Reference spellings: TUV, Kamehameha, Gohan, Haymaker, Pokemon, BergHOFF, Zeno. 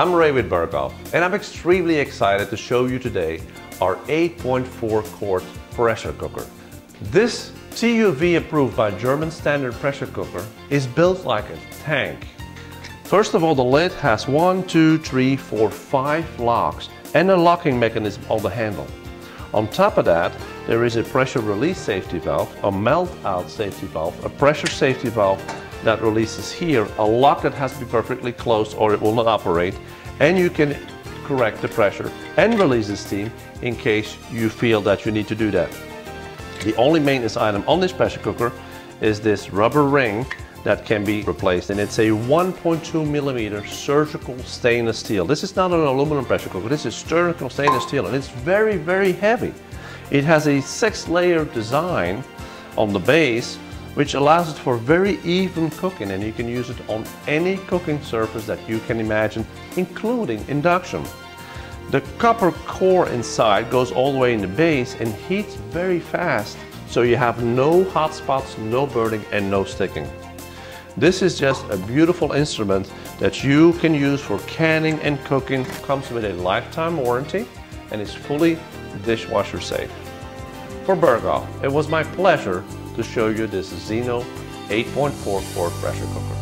I'm Ray with BergHOFF, and I'm extremely excited to show you today our 8.4 quart pressure cooker. This TUV approved by German standard pressure cooker is built like a tank. First of all, the lid has 5 locks and a locking mechanism on the handle. On top of that, there is a pressure release safety valve, a melt out safety valve, a pressure safety valve that releases here, a lock that has to be perfectly closed or it will not operate, and you can correct the pressure and release the steam in case you feel that you need to do that. The only maintenance item on this pressure cooker is this rubber ring that can be replaced, and it's a 1.2mm surgical stainless steel. This is not an aluminum pressure cooker, this is surgical stainless steel, and it's very, very heavy. It has a 6-layer design on the base, which allows it for very even cooking, and you can use it on any cooking surface that you can imagine, including induction. The copper core inside goes all the way in the base and heats very fast, so you have no hot spots, no burning, and no sticking. This is just a beautiful instrument that you can use for canning and cooking. It comes with a lifetime warranty and is fully dishwasher safe. For BergHOFF, it was my pleasure to show you this Zeno 8.4 quart pressure cooker.